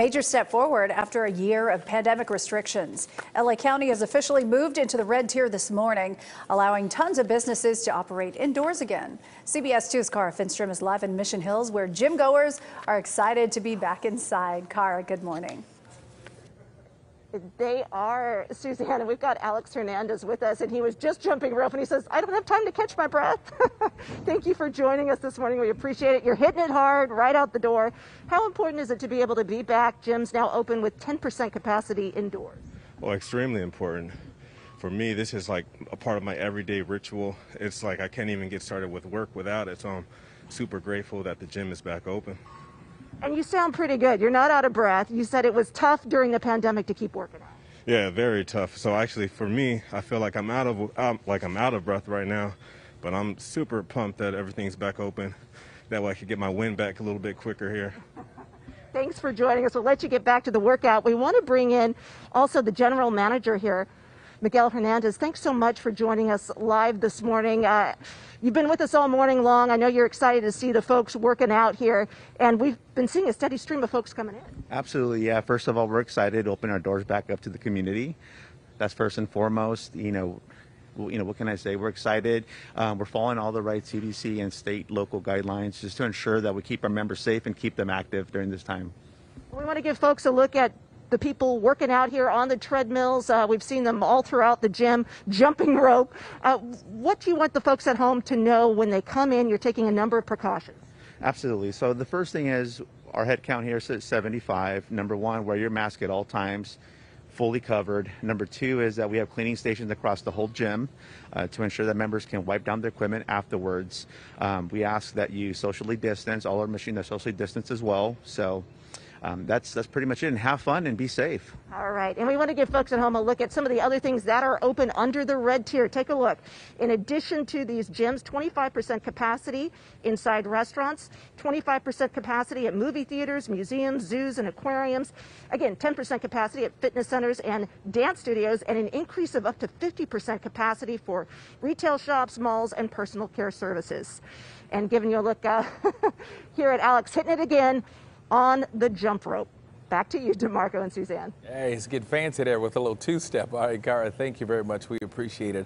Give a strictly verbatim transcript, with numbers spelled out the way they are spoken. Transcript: Major step forward after a year of pandemic restrictions. L A County has officially moved into the red tier this morning, allowing tons of businesses to operate indoors again. C B S two's Kara Finnstrom is live in Mission Hills, where gym goers are excited to be back inside. Kara, good morning. They are, Susanna. We've got Alex Hernandez with us, and he was just jumping rope, and he says, I don't have time to catch my breath. Thank you for joining us this morning. We appreciate it. You're hitting it hard right out the door. How important is it to be able to be back? Gyms now open with ten percent capacity indoors. Well, extremely important. For me, this is like a part of my everyday ritual. It's like I can't even get started with work without it, so I'm super grateful that the gym is back open. And you sound pretty good. You're not out of breath. You said it was tough during the pandemic to keep working out. Yeah, very tough. So actually, for me, I feel like I'm out of I'm, like I'm out of breath right now, but I'm super pumped that everything's back open. That way, I could get my wind back a little bit quicker here. Thanks for joining us. We'll let you get back to the workout. We want to bring in also the general manager here, Miguel Hernandez. Thanks so much for joining us live this morning. Uh, you've been with us all morning long. I know you're excited to see the folks working out here, and we've been seeing a steady stream of folks coming in. Absolutely, yeah. First of all, we're excited to open our doors back up to the community. That's first and foremost. You know, you know, what can I say? We're excited. Um, we're following all the right C D C and state local guidelines just to ensure that we keep our members safe and keep them active during this time. We want to give folks a look at the people working out here on the treadmills. Uh, we've seen them all throughout the gym, jumping rope. Uh, what do you want the folks at home to know when they come in? You're taking a number of precautions. Absolutely. So the first thing is our head count here is seventy-five. Number one, wear your mask at all times, fully covered. Number two is that we have cleaning stations across the whole gym uh, to ensure that members can wipe down their equipment afterwards. Um, we ask that you socially distance. All our machines are socially distanced as well. So. Um, that's that's pretty much it. And have fun and be safe. All right. And we want to give folks at home a look at some of the other things that are open under the red tier. Take a look. In addition to these gyms, twenty-five percent capacity inside restaurants, twenty-five percent capacity at movie theaters, museums, zoos, and aquariums. Again, ten percent capacity at fitness centers and dance studios, and an increase of up to fifty percent capacity for retail shops, malls, and personal care services. And giving you a look uh, here at Alex hitting it again on the jump rope. Back to you, DeMarco and Suzanne. Hey, it's getting fancy there with a little two-step. All right, Kara, thank you very much. We appreciate it.